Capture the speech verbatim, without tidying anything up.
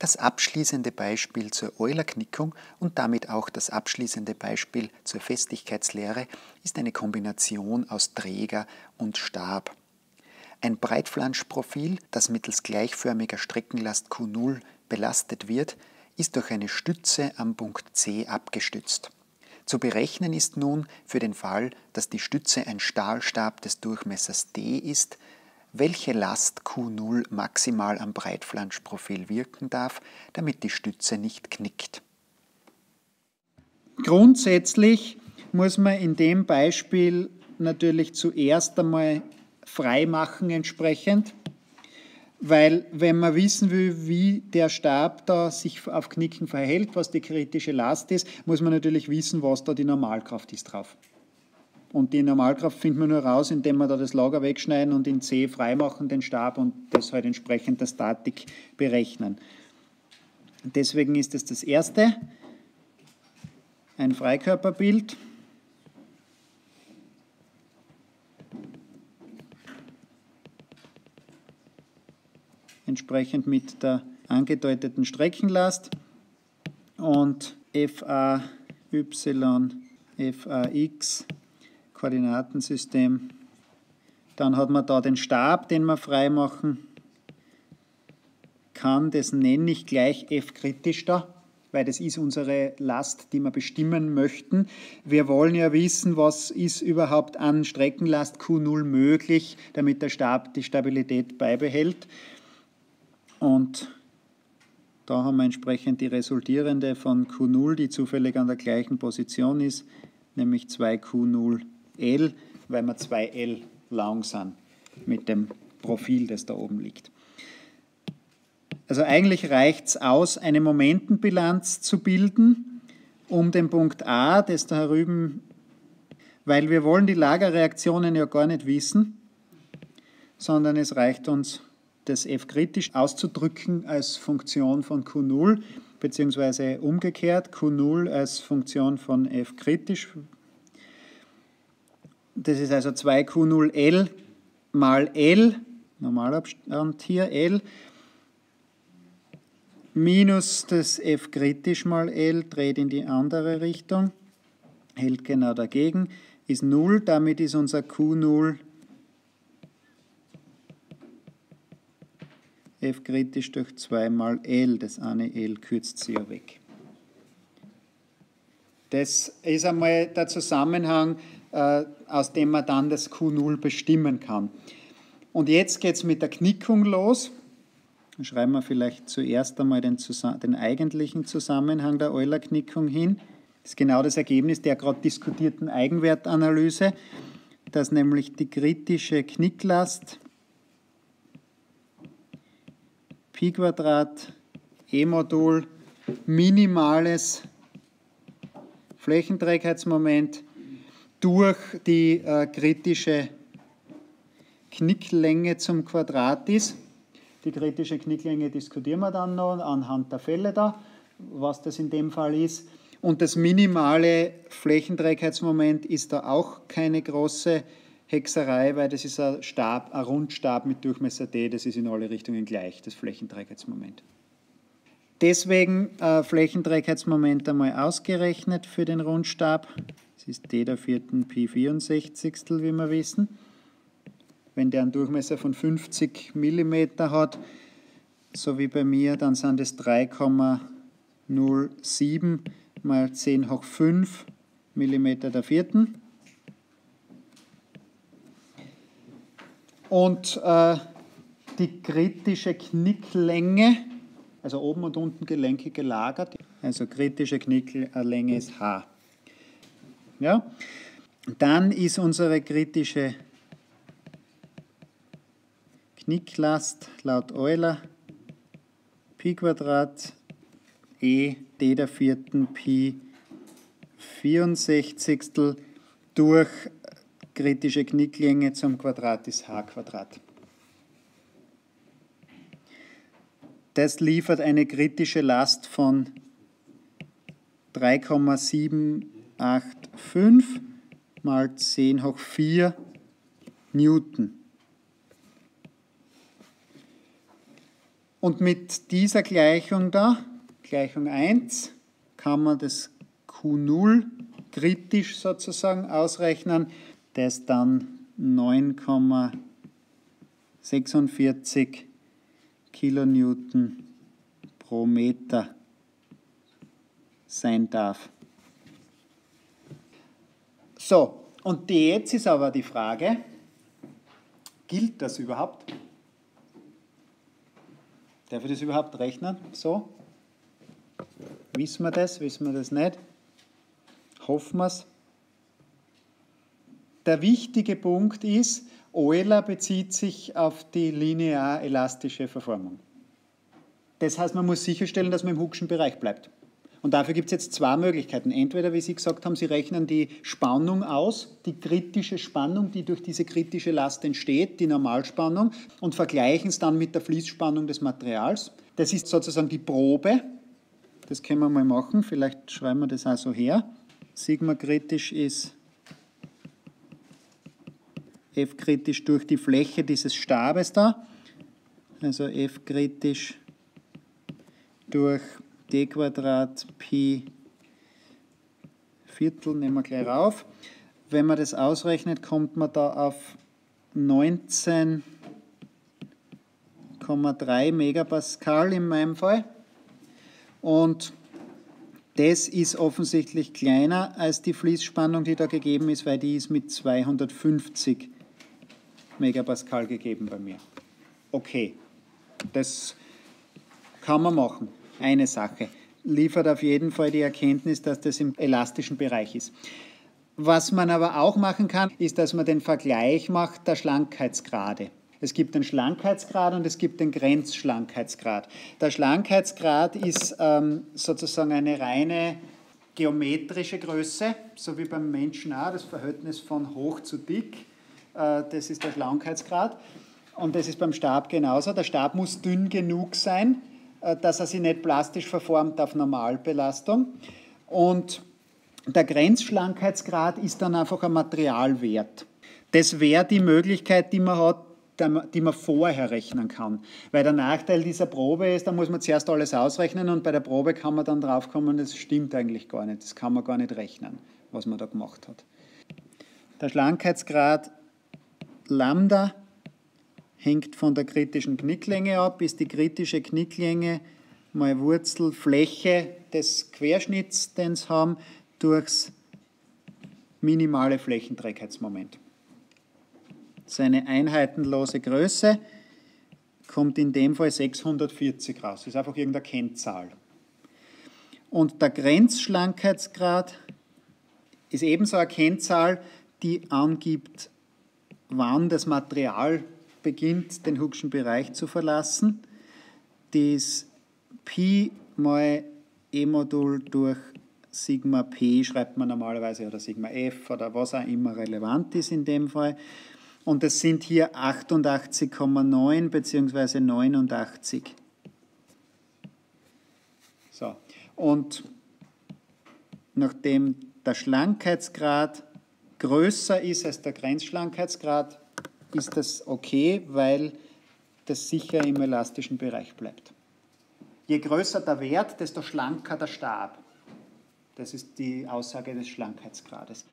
das abschließende Beispiel zur Eulerknickung und damit auch das abschließende Beispiel zur Festigkeitslehre ist eine Kombination aus Träger und Stab. Ein Breitflanschprofil, das mittels gleichförmiger Streckenlast Q null belastet wird, ist durch eine Stütze am Punkt C abgestützt. Zu berechnen ist nun für den Fall, dass die Stütze ein Stahlstab des Durchmessers D ist, welche Last Q null maximal am Breitflanschprofil wirken darf, damit die Stütze nicht knickt. Grundsätzlich muss man in dem Beispiel natürlich zuerst einmal frei machen entsprechend, weil wenn man wissen will, wie der Stab da sich auf Knicken verhält, was die kritische Last ist, muss man natürlich wissen, was da die Normalkraft ist drauf. Und die Normalkraft findet man nur raus, indem wir da das Lager wegschneiden und in C freimachen, den Stab, und das halt entsprechend der Statik berechnen. Deswegen ist es das erste, ein Freikörperbild. Entsprechend mit der angedeuteten Streckenlast. Und F A Y, F A X. Koordinatensystem. Dann hat man da den Stab, den man freimachen kann. Das nenne ich gleich F kritisch da, weil das ist unsere Last, die wir bestimmen möchten. Wir wollen ja wissen, was ist überhaupt an Streckenlast Q null möglich, damit der Stab die Stabilität beibehält. Und da haben wir entsprechend die resultierende von Q null, die zufällig an der gleichen Position ist, nämlich zwei Q null. L, weil wir zwei L lang sind mit dem Profil, das da oben liegt. Also eigentlich reicht es aus, eine Momentenbilanz zu bilden um den Punkt A, das da herüben, weil wir wollen die Lagerreaktionen ja gar nicht wissen, sondern es reicht uns, das F kritisch auszudrücken als Funktion von Q null, beziehungsweise umgekehrt, Q null als Funktion von F kritisch. Das ist also zwei Q null L mal L, Normalabstand hier, L, minus das F kritisch mal L, dreht in die andere Richtung, hält genau dagegen, ist null, damit ist unser Q null F kritisch durch zwei mal L, das eine L kürzt sich ja weg. Das ist einmal der Zusammenhang, aus dem man dann das Q null bestimmen kann. Und jetzt geht es mit der Knickung los. Dann schreiben wir vielleicht zuerst einmal den, den eigentlichen Zusammenhang der Eulerknickung hin. Das ist genau das Ergebnis der gerade diskutierten Eigenwertanalyse, dass nämlich die kritische Knicklast Pi Quadrat E-Modul minimales Flächenträgheitsmoment durch die äh, kritische Knicklänge zum Quadrat ist. Die kritische Knicklänge diskutieren wir dann noch anhand der Fälle da, was das in dem Fall ist. Und das minimale Flächenträgheitsmoment ist da auch keine große Hexerei, weil das ist ein Stab, ein Rundstab mit Durchmesser D, das ist in alle Richtungen gleich, das Flächenträgheitsmoment. Deswegen äh, Flächenträgheitsmoment einmal ausgerechnet für den Rundstab. Das ist D der vierten Pi vierundsechzigstel, wie wir wissen. Wenn der einen Durchmesser von fünfzig Millimeter hat, so wie bei mir, dann sind es drei Komma null sieben mal zehn hoch fünf Millimeter der vierten. Und äh, die kritische Knicklänge, also oben und unten Gelenke gelagert, also kritische Knicklänge ist H. Ja? Dann ist unsere kritische Knicklast laut Euler Pi Quadrat E D der vierten Pi vierundsechzigstel durch kritische Knicklänge zum Quadrat ist H Quadrat. Das liefert eine kritische Last von drei Komma sieben acht fünf mal zehn hoch vier Newton. Und mit dieser Gleichung da, Gleichung eins, kann man das Q null kritisch sozusagen ausrechnen, das dann neun Komma sechsundvierzig Kilonewton pro Meter sein darf. So, und jetzt ist aber die Frage, gilt das überhaupt? Darf ich das überhaupt rechnen? So? Wissen wir das? Wissen wir das nicht? Hoffen wir es? Der wichtige Punkt ist, Euler bezieht sich auf die linear-elastische Verformung. Das heißt, man muss sicherstellen, dass man im Hooke'schen Bereich bleibt. Und dafür gibt es jetzt zwei Möglichkeiten. Entweder, wie Sie gesagt haben, Sie rechnen die Spannung aus, die kritische Spannung, die durch diese kritische Last entsteht, die Normalspannung, und vergleichen es dann mit der Fließspannung des Materials. Das ist sozusagen die Probe. Das können wir mal machen. Vielleicht schreiben wir das also her. Sigma kritisch ist F kritisch durch die Fläche dieses Stabes da. Also F kritisch durch d Quadrat Pi Viertel, nehmen wir gleich rauf. Wenn man das ausrechnet, kommt man da auf neunzehn Komma drei Megapascal in meinem Fall. Und das ist offensichtlich kleiner als die Fließspannung, die da gegeben ist, weil die ist mit zweihundertfünfzig Megapascal gegeben bei mir. Okay, das kann man machen. Eine Sache liefert auf jeden Fall die Erkenntnis, dass das im elastischen Bereich ist. Was man aber auch machen kann, ist, dass man den Vergleich macht der Schlankheitsgrade. Es gibt den Schlankheitsgrad und es gibt den Grenzschlankheitsgrad. Der Schlankheitsgrad ist ähm, sozusagen eine reine geometrische Größe, so wie beim Menschen auch, das Verhältnis von hoch zu dick, äh, das ist der Schlankheitsgrad. Und das ist beim Stab genauso. Der Stab muss dünn genug sein, dass er sich nicht plastisch verformt auf Normalbelastung. Und der Grenzschlankheitsgrad ist dann einfach ein Materialwert. Das wäre die Möglichkeit, die man hat, die man vorher rechnen kann. Weil der Nachteil dieser Probe ist, da muss man zuerst alles ausrechnen und bei der Probe kann man dann draufkommen, das stimmt eigentlich gar nicht, das kann man gar nicht rechnen, was man da gemacht hat. Der Schlankheitsgrad Lambda hängt von der kritischen Knicklänge ab, ist die kritische Knicklänge mal Wurzel Fläche des Querschnitts, den sie haben, durchs minimale Flächenträgheitsmoment. Seine einheitenlose Größe kommt in dem Fall sechshundertvierzig raus. Das ist einfach irgendeine Kennzahl. Und der Grenzschlankheitsgrad ist ebenso eine Kennzahl, die angibt, wann das Material beginnt, den Hooke'schen Bereich zu verlassen. Die ist Pi mal E-Modul durch Sigma P, schreibt man normalerweise, oder Sigma F, oder was auch immer relevant ist in dem Fall. Und das sind hier achtundachtzig Komma neun bzw. neunundachtzig. So. Und nachdem der Schlankheitsgrad größer ist als der Grenzschlankheitsgrad, ist das okay, weil das sicher im elastischen Bereich bleibt. Je größer der Wert, desto schlanker der Stab. Das ist die Aussage des Schlankheitsgrades.